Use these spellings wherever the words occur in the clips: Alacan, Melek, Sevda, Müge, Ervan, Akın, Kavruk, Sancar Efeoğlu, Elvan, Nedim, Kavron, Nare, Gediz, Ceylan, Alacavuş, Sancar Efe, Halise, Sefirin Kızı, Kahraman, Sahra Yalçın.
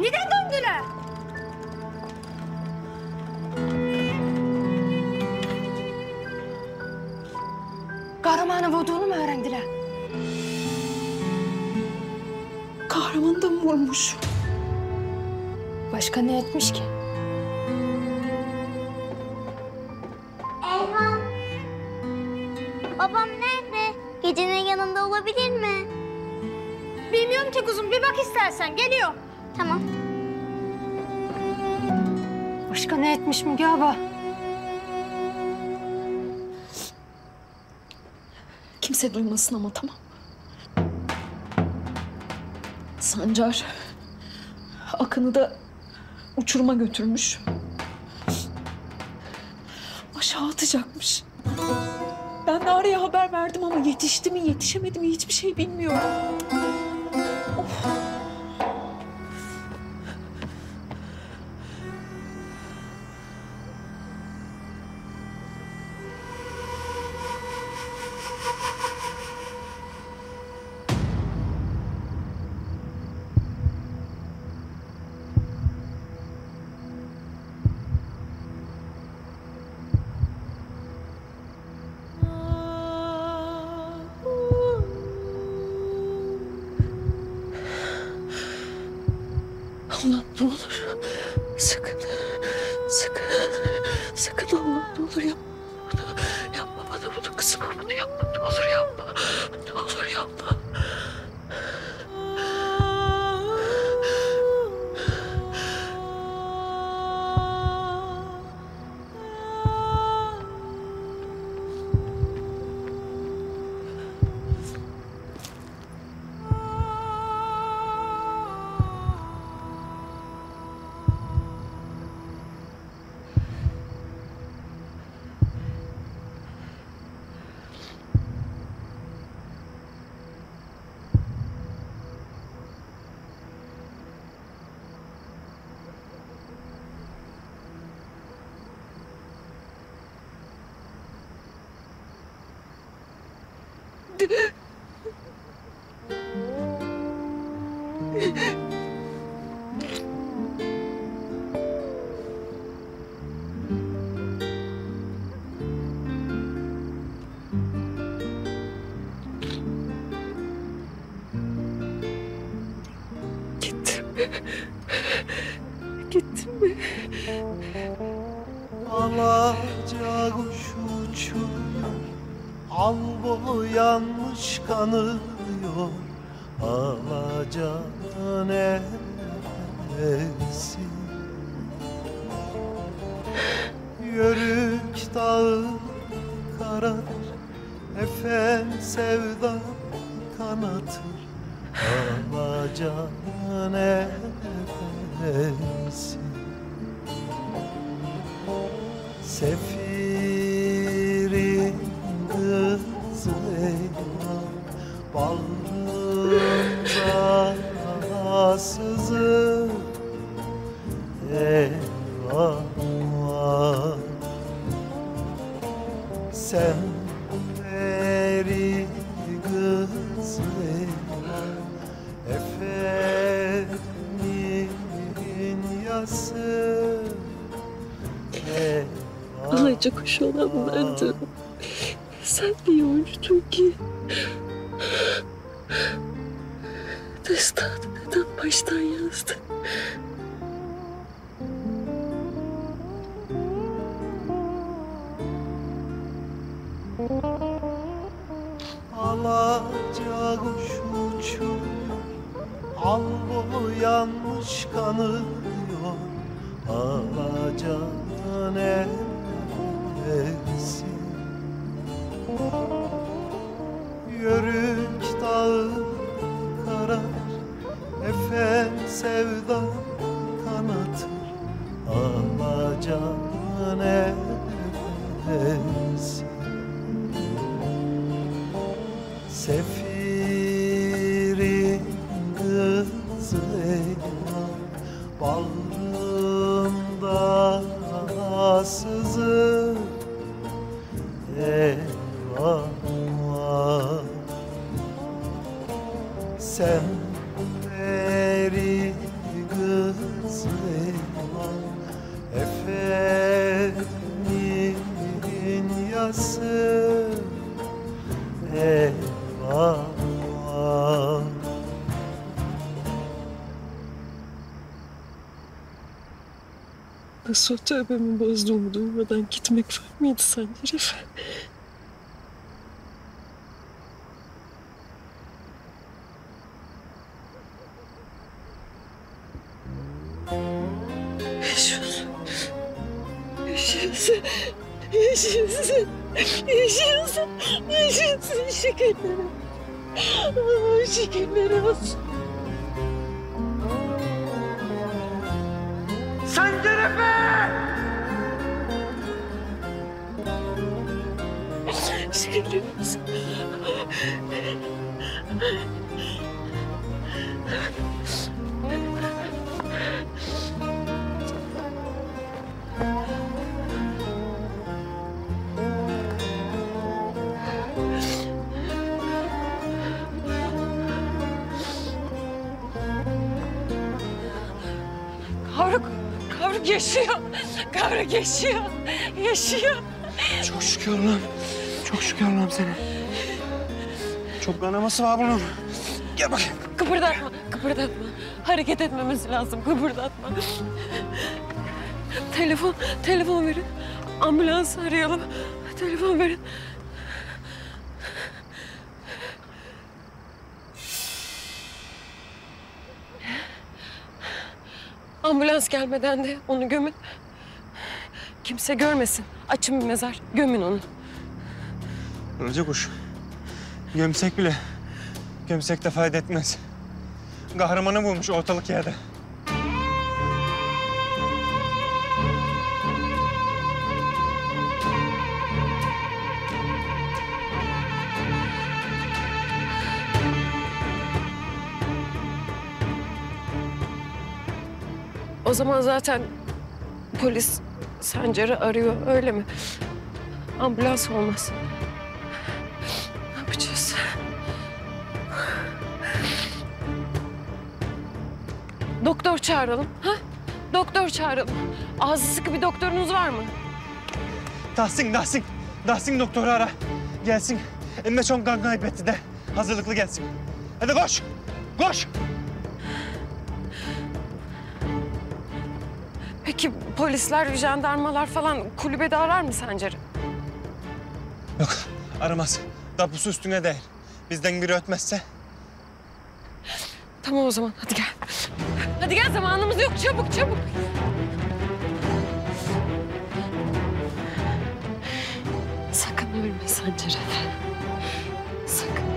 Neden döndüler? Kahramanı vurduğunu mu öğrendiler? Kahramanı da mı vurmuş? Başka ne etmiş ki? Elvan. Babam nerede? Gecenin yanında olabilir mi? Bilmiyorum ki kuzum. Bir bak istersen. Geliyor. Tamam. Başka ne etmiş Müge abla? Kimse duymasın ama, tamam. Sancar Akın'ı da uçuruma götürmüş. Aşağı atacakmış. Ben Nare'ye haber verdim ama yetişti mi, yetişemedi mi hiçbir şey bilmiyorum. Of. Gittim mi? Alacavuş uçuyor, al boyanmış kanıyor. Alacan efesi, yörük dağı karar, efen sevda kanatır. Alacan efesi, sefirin kızı Elvan, bağrımda sızır Elvan. Sen veri kızı Elvan, efendimin yası Elvan. Alacavuş olan bendim. Sen niye uçtun ki? Destanı neden baştan yazdın? Alacavuş uçuyor, al boyanmış kanıyor. Alacan efesi, yörük dağı karar, efen sevda kanatır. Alacan efesi, sefirin kızı Elvan, bağrımda sızır Elvan. Sen veri kızı Nasıl tövbemi bozduğumu duymadan gitmek var mıydı sen herif? Yaşasın şükürler. Allah'ım şükürler olsun. Sancar Efe! Şükürler olsun. Yaşıyor. Kavruk yaşıyor. Yaşıyor. Çok şükür Allah'ım. Çok şükür Allah'ım sana. Çok kanaması var bunun. Gel bakayım. Kıpırdatma. Kıpırdatma. Hareket etmemiz lazım. Kıpırdatma. Telefon verin. Ambulans arayalım. Telefon verin. Ambulans gelmeden de onu gömün. Kimse görmesin. Açın bir mezar. Gömün onu. Alacavuş. Gömsek bile. Gömsek de fayda etmez. Kahramanı bulmuş ortalık yerde. O zaman zaten polis Sancar'ı arıyor, öyle mi? Ambulans olmaz. Ne yapacağız? Doktor çağıralım, ha? Doktor çağıralım. Ağzı sıkı bir doktorunuz var mı? Tahsin doktoru ara. Gelsin. Emme çok kan kaybetti de. Hazırlıklı gelsin. Hadi koş, koş! Peki polisler, jandarmalar falan kulübede arar mı Sancar'ı? Yok, aramaz. Tapusu üstüne değil. Bizden biri ötmezse. Tamam o zaman, hadi gel. Hadi gel, zamanımız yok. Çabuk, çabuk. Sakın ölme Sancar'ı. Sakın.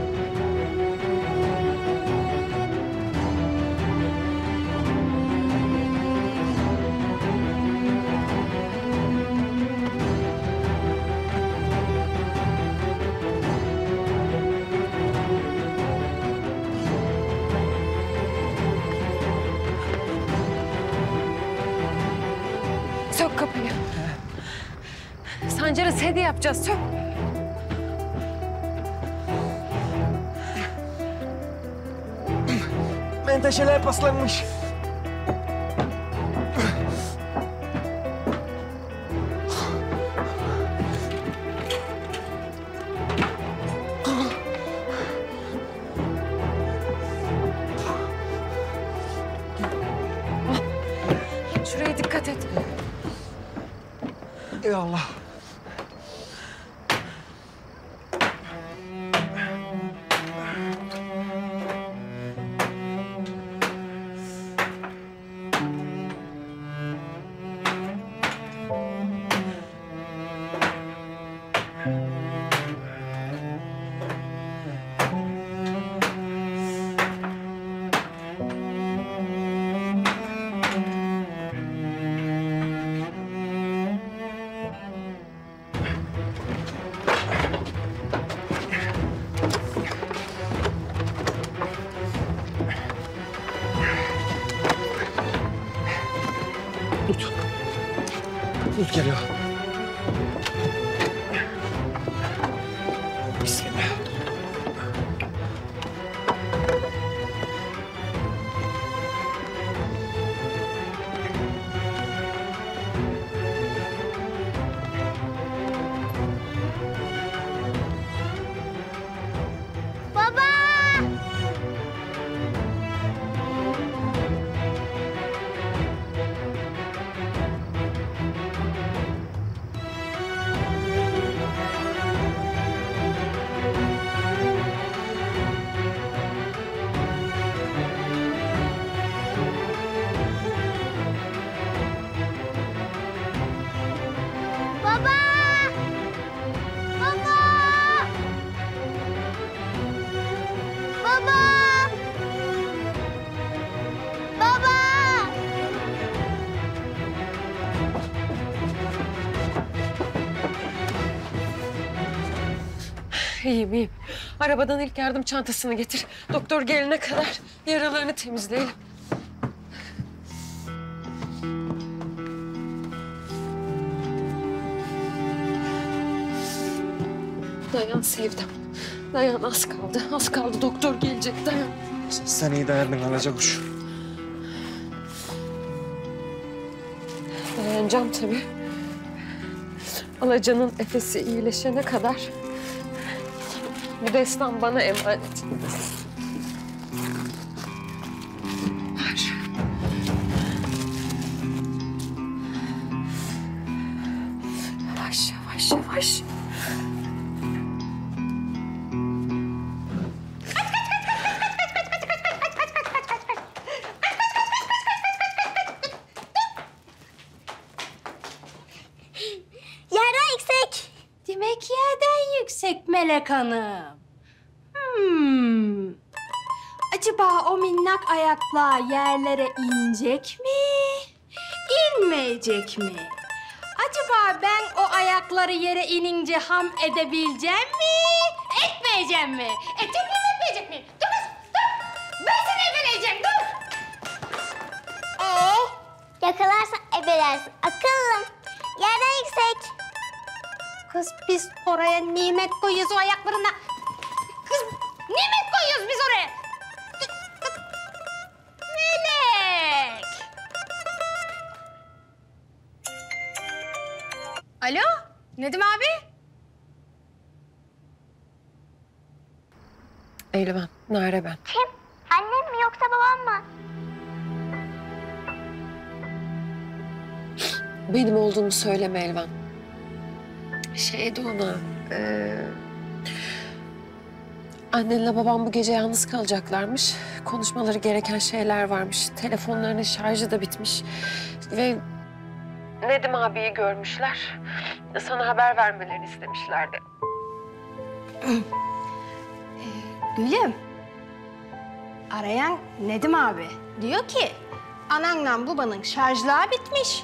Sancar'a sedye yapacağız. Sök. Menteşeler paslanmış. Şuraya dikkat et. Eyvallah. Umut geliyor. Bismillah. Baba! İyiyim, iyiyim. Arabadan ilk yardım çantasını getir. Doktor gelene kadar yaralarını temizleyelim. Dayan Sevdam. Dayan, az kaldı. Az kaldı, doktor gelecek. Dayan. Sen iyi dayandın Alacavuş. Dayanacağım tabii. Alacan'ın Efes'i iyileşene kadar bu destan bana emanet. Ver. Yavaş, yavaş, yavaş. Melek Hanım. Acaba o minnak ayaklar yerlere inecek mi? İnmeyecek mi? Acaba ben o ayakları yere inince ham edebileceğim mi? Etmeyeceğim mi? Edecek mi, etmeyecek mi? Dur kız, dur! Ben seni ebeleyeceğim, dur! Yakalarsan ebelersin akıllım. Yerden yüksek. Kız biz oraya nimet koyuyoruz o ayaklarına. Kız nimet koyuyoruz biz oraya. Melek. Alo Nedim abi. Elvan, Nare ben. Kim? Annem mi yoksa babam mı? Benim olduğumu söyleme Elvan. Şeydi ona, annenle babam bu gece yalnız kalacaklarmış. Konuşmaları gereken şeyler varmış. Telefonlarının şarjı da bitmiş. Ve Nedim abiyi görmüşler. Sana haber vermelerini istemişlerdi. Gülüm, arayan Nedim abi diyor ki... ...ananla babanın şarjlığı bitmiş.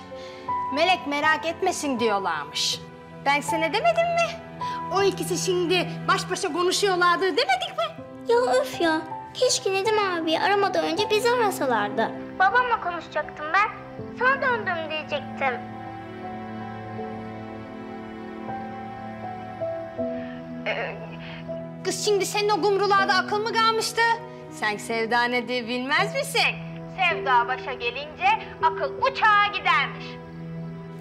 Melek merak etmesin diyorlarmış. Ben sana demedim mi? O ikisi şimdi baş başa konuşuyorlardı demedik mi? Ya öf ya. Keşke Nedim abiyi aramadan önce bizi arasalardı. Babamla konuşacaktım ben. Sana döndüm diyecektim. Kız şimdi senin o gumrularda akıl mı kalmıştı? Sen Sevda ne diye bilmez misin? Sevda başa gelince akıl uçağa gidermiş.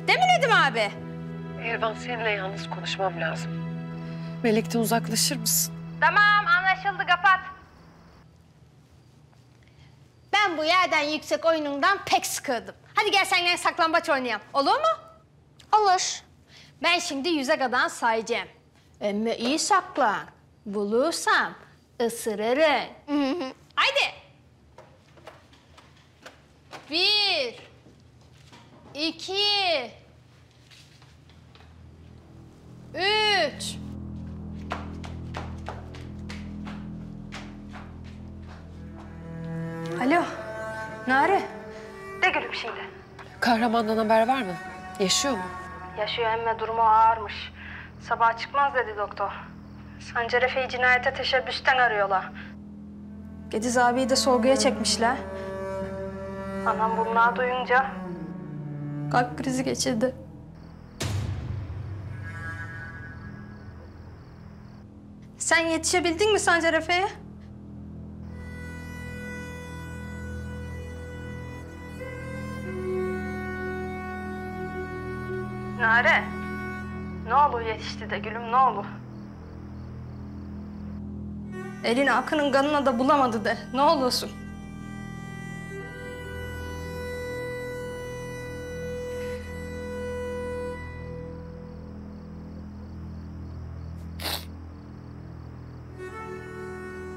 Değil mi Nedim abi? Ervan, seninle yalnız konuşmam lazım. Melek'ten uzaklaşır mısın? Tamam, anlaşıldı. Kapat. Ben bu yerden yüksek oyunundan pek sıkıldım. Hadi gel seninle saklambaç oynayalım. Olur mu? Olur. Ben şimdi 100'e kadar sayacağım. Ama iyi saklan. Bulursam ısırırım. Haydi. 1, 2, 3. Alo, Nare. De gülüm şimdi. Kahramandan haber var mı? Yaşıyor mu? Yaşıyor ama durumu ağırmış. Sabah çıkmaz dedi doktor. Sancar Efe'yi cinayete teşebbüsten arıyorlar. Gediz abiyi de sorguya çekmişler. Anam bunları duyunca... Kalp krizi geçirdi. Sen yetişebildin mi Sancar Efe'ye? Nare, ne olur yetişti de gülüm, ne olur. Elini Akın'ın kanına da bulamadı de, ne olursun.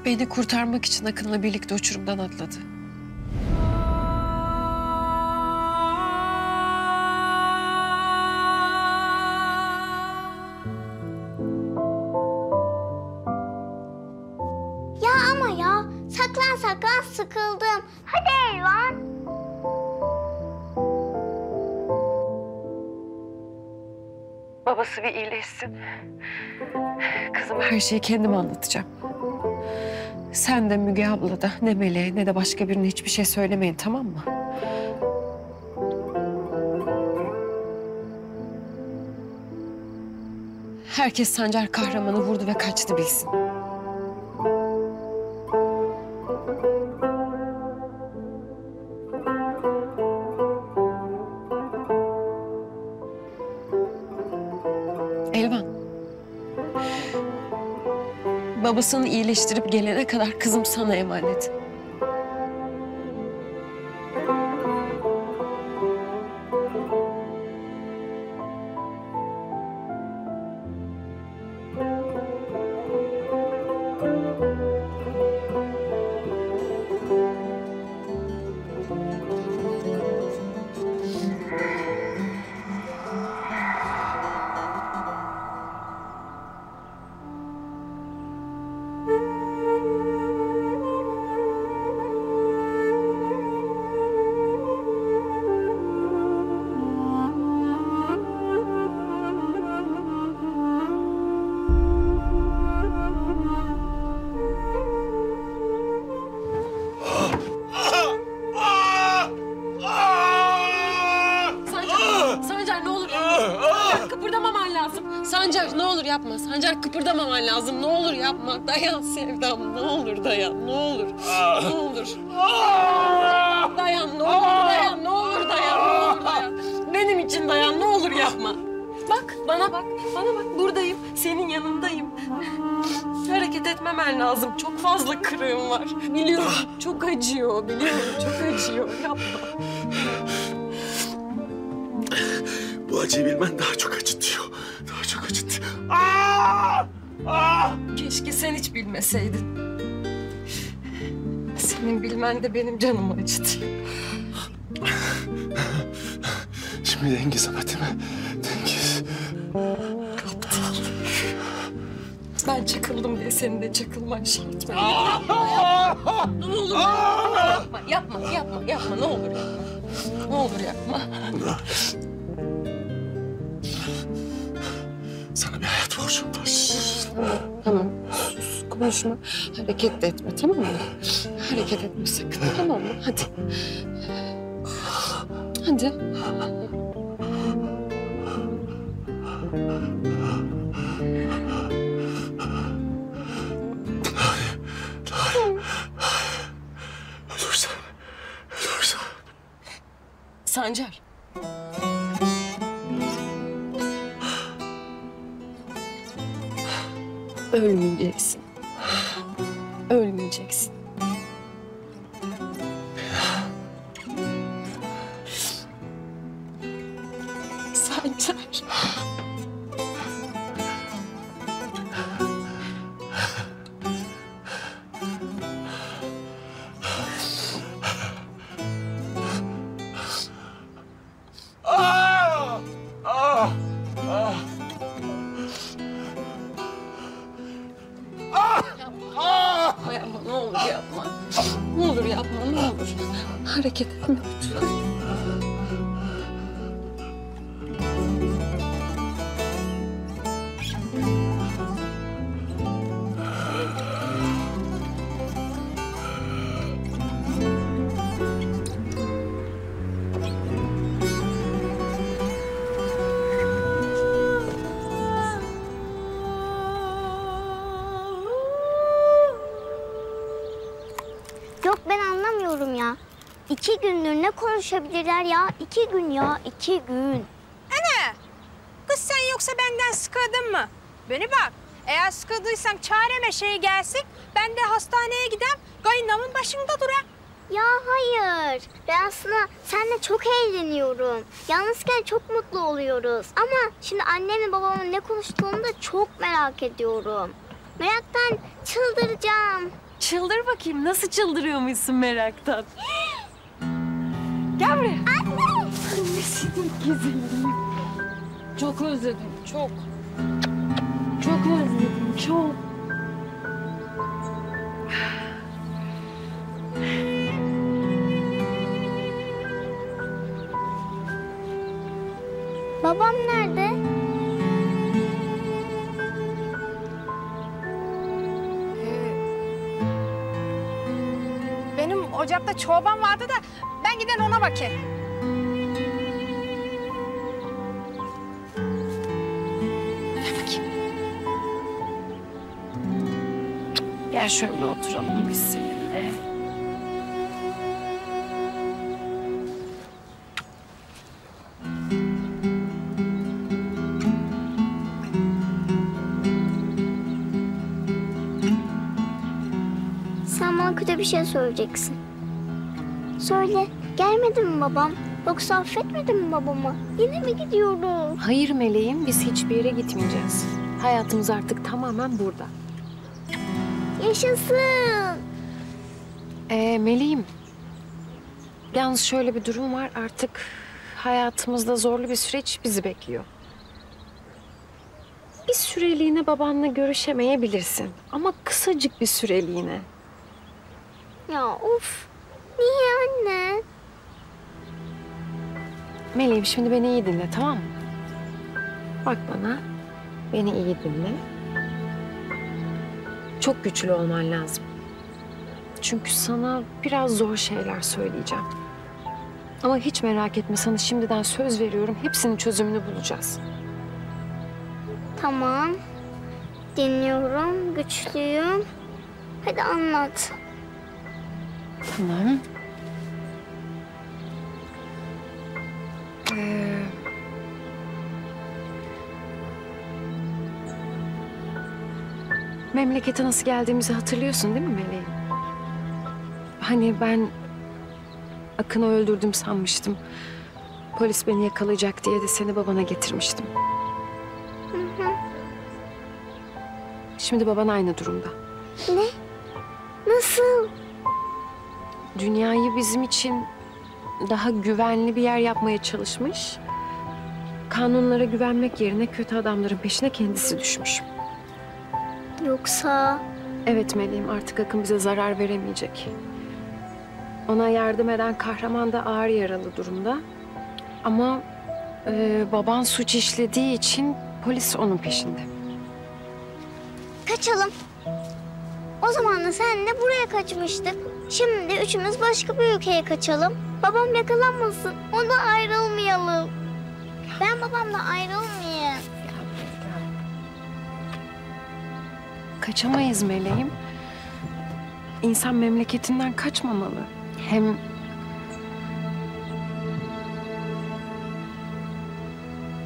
Beni kurtarmak için Akın'la birlikte uçurumdan atladı. Ya ama ya, saklan saklan sıkıldım. Hadi Elvan. Babası bir iyileşsin. Kız her şeyi kendime anlatacağım. Sen de Müge abla da ne Meleğe ne de başka birine hiçbir şey söylemeyin, tamam mı? Herkes Sancar kahramanı vurdu ve kaçtı bilsin. Elvan. Babasını iyileştirip gelene kadar kızım sana emanet. Kıpırdamaman lazım. Ne olur yapma. Dayan Sevdam. Ne olur dayan. Ne olur. Ne olur. Dayan. Ne olur dayan. Ne olur dayan. Ne olur dayan. Benim için dayan. Ne olur yapma. Bak bana bak. Bana bak. Buradayım. Senin yanındayım. Hareket etmemen lazım. Çok fazla kırığım var. Biliyorum. Çok acıyor. Biliyorum. Çok acıyor. Yapma. Bu acıyı bilmen daha çok acıtıyor. Daha çok acıtıyor. Keşke sen hiç bilmeseydin. Senin bilmen de benim canımı acıtıyor. Şimdi Dengiz ama değil mi? Dengiz. Aptal. Ben çakıldım diye senin de çakılman şey etmedi. Ne olur yapma. Yapma. Ne olur yapma. Ne olur yapma. Sana bir hayat borcum var. Tamam, sus, konuşma. Hareket de etme, tamam mı? Hareket etme sakın, tamam mı? Hadi. Hadi. Ölürsen. Sancar. Ölmeyeceksin. Ölmeyeceksin. Sancar. Hareket etme lütfen. Yok ben anlamıyorum ya. 2 gündür ne konuşabilirler ya? 2 gün ya, 2 gün. Ana! Kız sen yoksa benden sıkıldın mı? Beni bak, eğer sıkıldıysam çareme şey gelsin, ben de hastaneye gidem, kayınlamın başında duram. Ya hayır, ben aslında seninle çok eğleniyorum. Yalnızken çok mutlu oluyoruz. Ama şimdi annemle babamın ne konuştuğunu da çok merak ediyorum. Meraktan çıldıracağım. Çıldır bakayım, nasıl çıldırıyormuşsun meraktan? Gel buraya. Anne! Annesinin güzelliği. Çok özledim, çok. Çok özledim, çok. Babam nerede? mutfakta çorban vardı da ben giden ona bakayım. Ver bakayım. Gel şöyle oturalım biz seninle. Bir şey söyleyeceksin. Söyle, gelmedi mi babam? Yoksa affetmedin mi babama? Yine mi gidiyorum? Hayır meleğim, biz hiçbir yere gitmeyeceğiz. Hayatımız artık tamamen burada. Yaşasın! Meleğim, yalnız şöyle bir durum var. Artık hayatımızda zorlu bir süreç bizi bekliyor. Bir süreliğine babanla görüşemeyebilirsin. Ama kısacık bir süreliğine. Ya of! Niye anne? Meleğim şimdi beni iyi dinle, tamam mı? Bak bana, beni iyi dinle. Çok güçlü olman lazım. Çünkü sana biraz zor şeyler söyleyeceğim. Ama hiç merak etme, sana şimdiden söz veriyorum. Hepsinin çözümünü bulacağız. Tamam. Dinliyorum, güçlüyüm. Hadi anlat. Tamam. Memlekete nasıl geldiğimizi hatırlıyorsun değil mi Meleğim? Hani ben Akın'ı öldürdüm sanmıştım. Polis beni yakalayacak diye de seni babana getirmiştim. Hı hı. Şimdi baban aynı durumda. Ne? Nasıl? Dünyayı bizim için daha güvenli bir yer yapmaya çalışmış. Kanunlara güvenmek yerine kötü adamların peşine kendisi düşmüş. Yoksa? Evet Meleğim, artık Akın bize zarar veremeyecek. Ona yardım eden kahraman da ağır yaralı durumda. Ama baban suç işlediği için polis onun peşinde. Kaçalım. O zaman da seninle buraya kaçmıştık. Şimdi üçümüz başka bir ülkeye kaçalım. Babam yakalanmasın, ona ayrılmayalım. Ben babamla ayrılmayayım. Kaçamayız Meleğim. İnsan memleketinden kaçmamalı. Hem...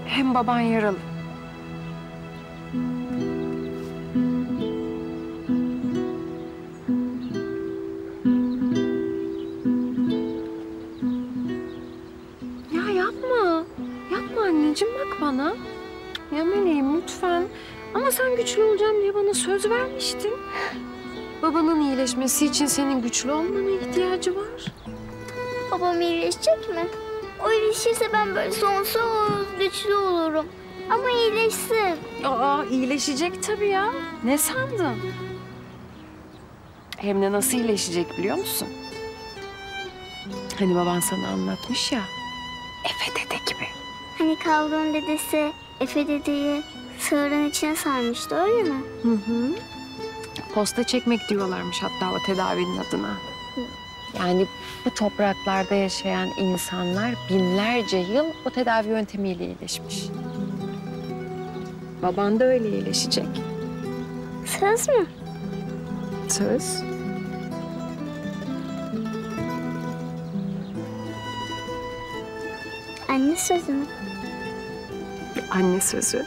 hem baban yaralı. Ya Meleğim lütfen. Ama sen güçlü olacağım diye bana söz vermiştin. Babanın iyileşmesi için senin güçlü olmana ihtiyacı var. Babam iyileşecek mi? O iyileşirse ben böyle sonsuz güçlü olurum. Ama iyileşsin. Aa, iyileşecek tabii ya. Ne sandın? Hem de nasıl iyileşecek biliyor musun? Hani baban sana anlatmış ya. Efe dede gibi. Hani Kavron dedesi Efe dedeyi sığırın içine sarmıştı, öyle mi? Hı hı. Posta çekmek diyorlarmış hatta o tedavinin adına. Hı. Yani bu topraklarda yaşayan insanlar binlerce yıl o tedavi yöntemiyle iyileşmiş. Baban da öyle iyileşecek. Söz mü? Söz. Anne sözü mü? Anne sözü.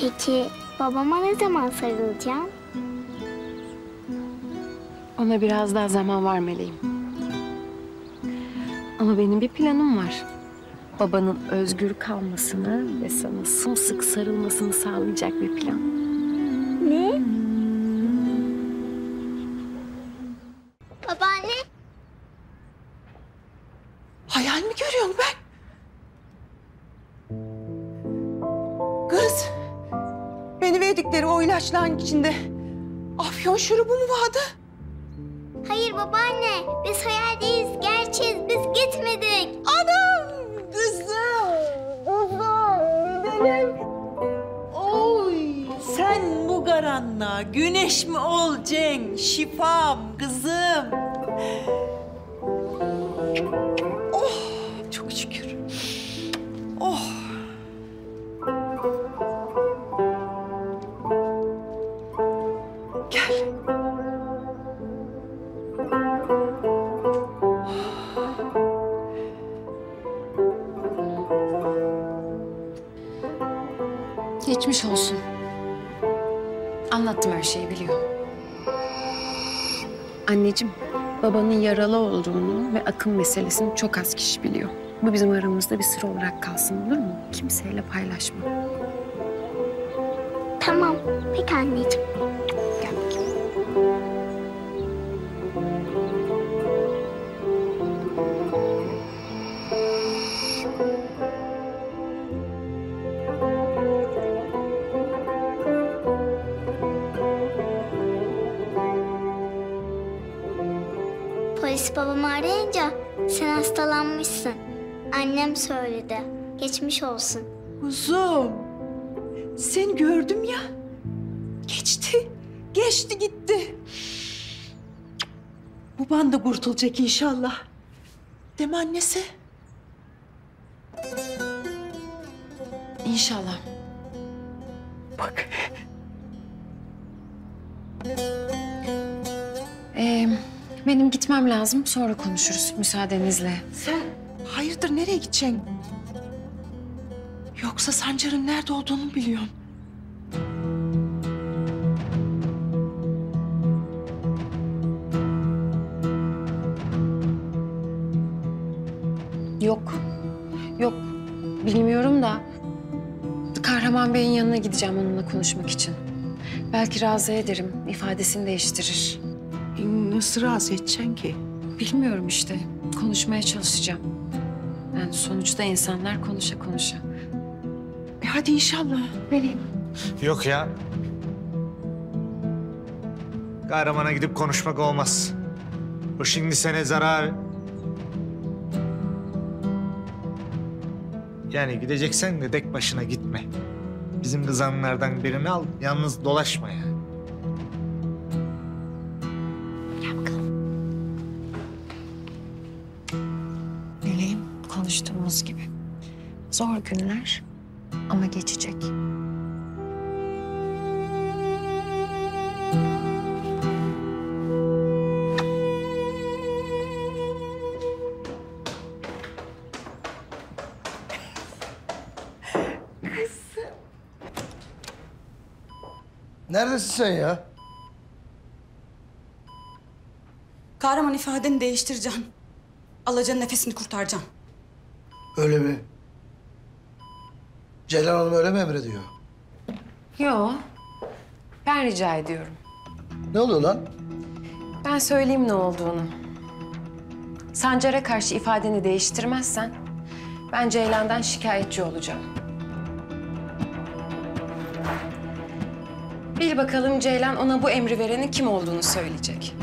Peki babama ne zaman sarılacağım? Ona biraz daha zaman var Meleğim. Ama benim bir planım var. Babanın özgür kalmasını ve sana sımsıkı sarılmasını sağlayacak bir plan. Ne? Babaanne. Hayal mi görüyorum ben? Kız, beni verdikleri o ilaçların içinde afyon şurubu mu vardı? Hayır babaanne, biz hayal değiliz. Gel. gitmeyeceğiz, biz gitmedik. Anam! Kızım, gidelim. Oy! Sen bu karanlığa güneş mi olacaksın? Şifam kızım. Oh! Çok şükür. Oh! Geçmiş olsun. Anlattım her şeyi, biliyorum. Anneciğim, babanın yaralı olduğunu ve Akın meselesini çok az kişi biliyor. Bu bizim aramızda bir sır olarak kalsın, olur mu? Kimseyle paylaşma. Tamam, peki anneciğim. Gel bakayım. Babamı arayınca sen hastalanmışsın. Annem söyledi. Geçmiş olsun. Kuzum, seni gördüm ya. Geçti, geçti gitti. Baban da kurtulacak inşallah. Değil mi annesi? İnşallah. Bak. Benim gitmem lazım, sonra konuşuruz müsaadenizle. Sen hayırdır, nereye gideceksin? Yoksa Sancar'ın nerede olduğunu biliyorum. Yok, yok bilmiyorum da Kahraman Bey'in yanına gideceğim onunla konuşmak için. Belki razı ederim, ifadesini değiştirir. Nasıl rahatsız edeceksin ki? Bilmiyorum işte. Konuşmaya çalışacağım. Yani sonuçta insanlar konuşa konuşa. Hadi inşallah. Vereyim. Yok ya. Kahramana gidip konuşmak olmaz. O şimdi sene zarar... Yani gideceksen de tek başına gitme. Bizim kızanlardan birini al, yalnız dolaşma yani. Konuştuğumuz gibi. Zor günler ama geçecek. Kızım. Neredesin sen ya? Kahraman ifadeni değiştireceğim. Alacan'ın nefesini kurtaracağım. Öyle mi? Ceylan Hanım öyle mi emrediyor? Yo. Ben rica ediyorum. Ne oluyor lan? Ben söyleyeyim ne olduğunu. Sancar'a karşı ifadeni değiştirmezsen ben Ceylan'dan şikayetçi olacağım. Bil bakalım Ceylan ona bu emri verenin kim olduğunu söyleyecek.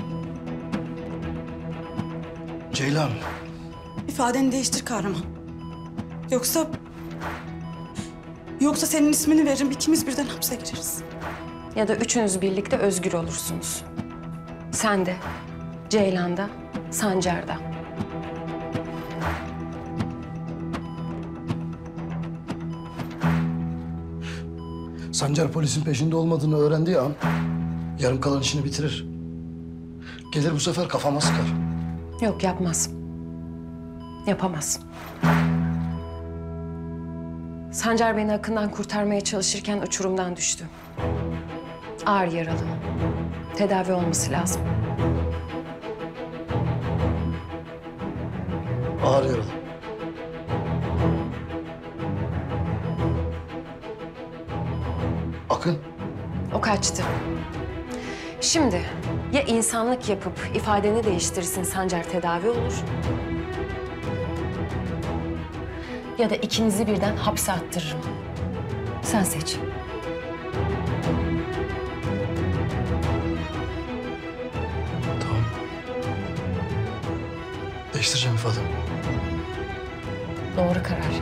Ceylan. İfadeni değiştir Kahraman. Yoksa senin ismini veririm, ikimiz birden hapse gireriz. Ya da üçünüz birlikte özgür olursunuz. Sen de, Ceylan da, Sancar da. Sancar polisin peşinde olmadığını öğrendiği an yarım kalan işini bitirir. Gelir bu sefer kafama sıkar. Yok, yapmaz. Yapamaz. Sancar beni Akın'dan kurtarmaya çalışırken uçurumdan düştü. Ağır yaralı. Tedavi olması lazım. Ağır yaralı. Akın? O kaçtı. Şimdi ya insanlık yapıp ifadeni değiştirsin, Sancar tedavi olur... ya da ikinizi birden hapse attırırım. Sen seç. Tamam. değiştireceğim ifademi. Doğru karar.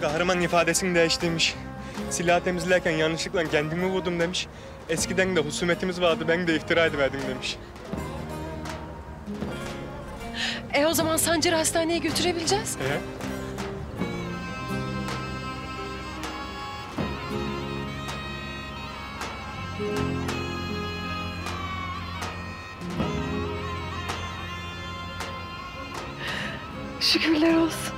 Kahraman ifadesini değiştirmiş. Silahı temizlerken yanlışlıkla kendimi vurdum demiş. Eskiden de husumetimiz vardı, ben de iftira ediverdim demiş. O zaman Sancar'ı hastaneye götürebileceğiz. Şükürler olsun.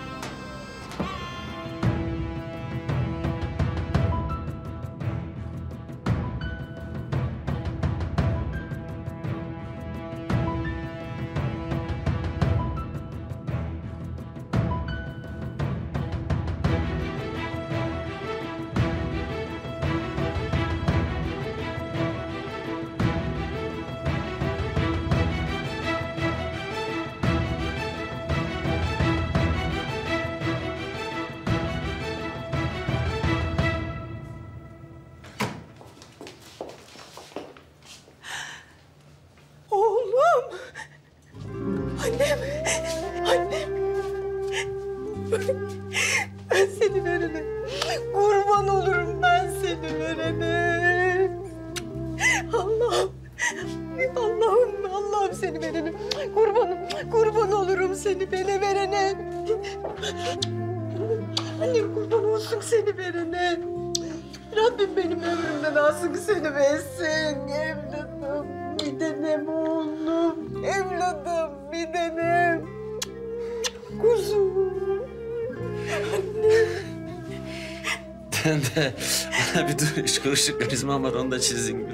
Işık karizman var, onu da çizdin.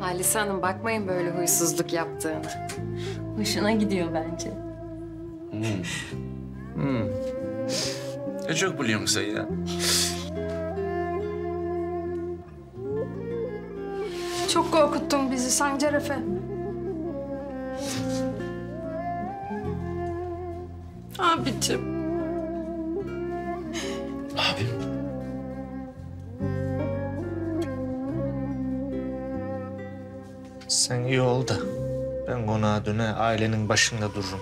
Halise Hanım, bakmayın böyle huysuzluk yaptığına. Hoşuna gidiyor bence. Çok biliyorum sen ya. Çok korkuttun bizi Sancar Efe. Abicim. Sen iyi ol da ben konağa döne ailenin başında dururum.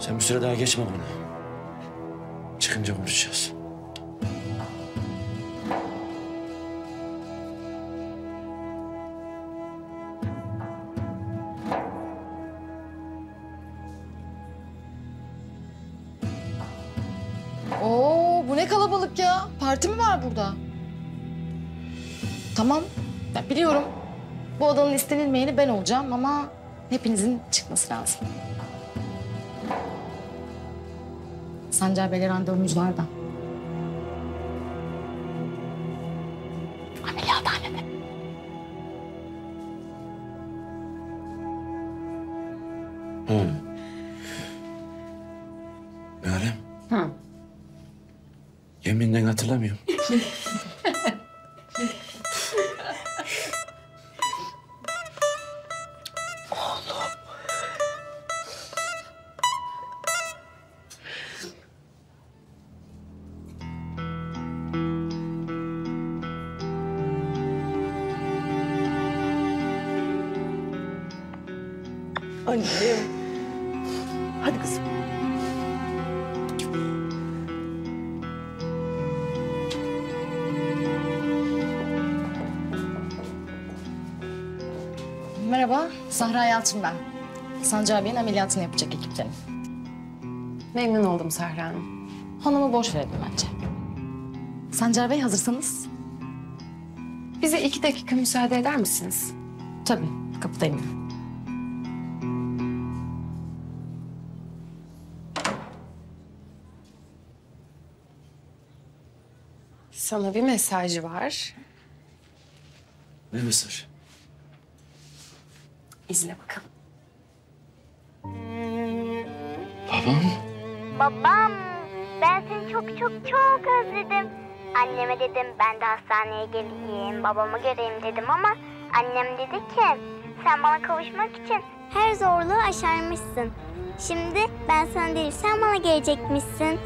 Sen bir süre daha geçme bunu. Çıkınca konuşacağız. Tamam, ben biliyorum. Bu odanın istenilmeyeni ben olacağım ama hepinizin çıkması lazım. Sancar Bey'le randevumuz var da. Ameliyathanede. Oğlum. Nare. Hı. Yeminle hatırlamıyorum. Sahra Yalçın ben. Sancar Bey'in ameliyatını yapacak ekipten. Memnun oldum Sahra Hanım. Hanımı boş verelim bence. Sancar Bey, hazırsanız. Bize 2 dakika müsaade eder misiniz? Tabii, kapıdayım. Sana bir mesaj var. Ne mesaj? İzle bakalım. Babam. Babam, ben seni çok özledim. Anneme dedim ben de hastaneye geleyim, babamı göreyim dedim ama annem dedi ki sen bana kavuşmak için her zorluğu aşarmışsın. Şimdi ben sana değil sen bana gelecekmişsin.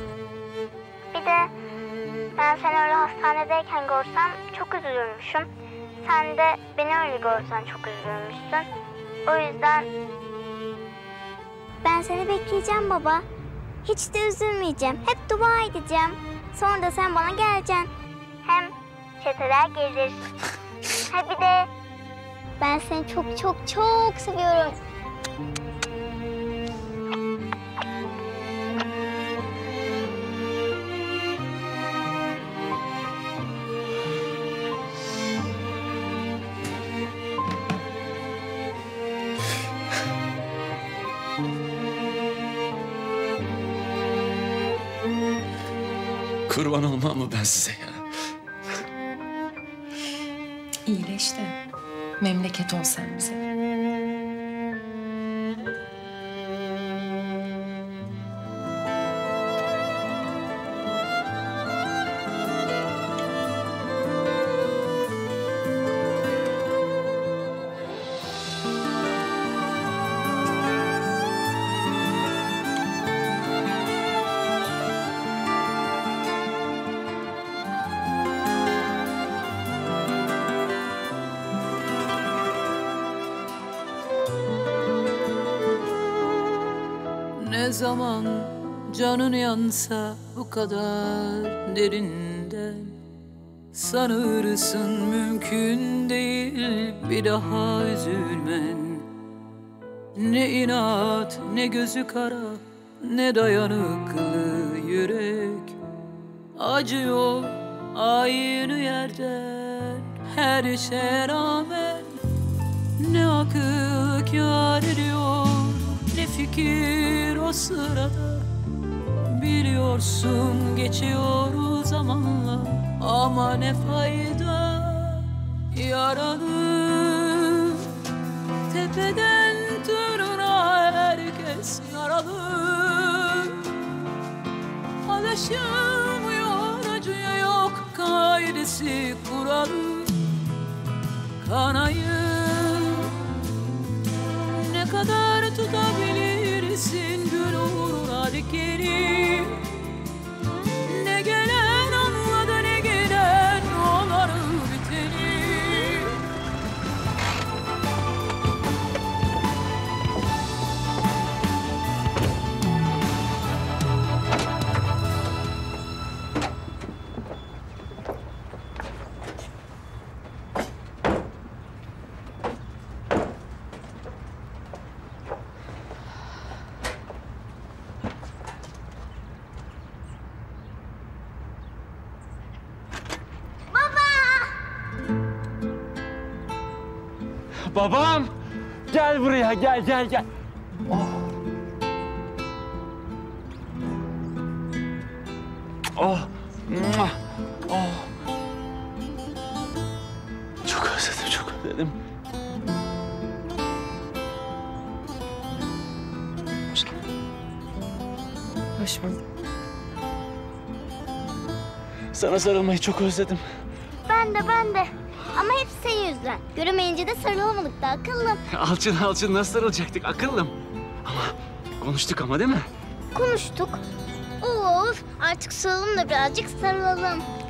Bir de ben seni öyle hastanedeyken görsem çok üzülürmüşüm. Sen de beni öyle görsen çok üzülürmüşsün. O yüzden ben seni bekleyeceğim baba. Hiç de üzülmeyeceğim. Hep dua edeceğim. Sonra da sen bana geleceksin. Hem çeteler gelir. Ha bir de ben seni çok seviyorum. Kurban olmam mı ben size ya? İyileş de memleket ol sen bize. Ne zaman canın yansa bu kadar derinden sanırsın mümkün değil bir daha üzülmen. Ne inat ne gözü kara ne dayanıklı yürek acıyor aynı yerden her şeye rağmen. Ne akıl kâr ediyor ne fikir o sırada. Biliyorsun geçiyor zamanla ama ne fayda. Yaralı tepeden tırnağa herkes yaralı. Alışılmıyor acıya yok kaidesi kuralı. Kanayı ne kadar tutabilirsin gül uğruna dikeri. Ne gelen anladı ne giden olar biteni. Babam, gel buraya, gel. Oh. Çok özledim. Hoş geldin. Hoş bulduk. Sana sarılmayı çok özledim. Ben de. Ama hep senin yüzünden. Göremeyince de sarılamadık da akıllım. Alçın nasıl sarılacaktık akıllım? Ama konuştuk değil mi? Konuştuk. Of artık sarılalım da birazcık sarılalım.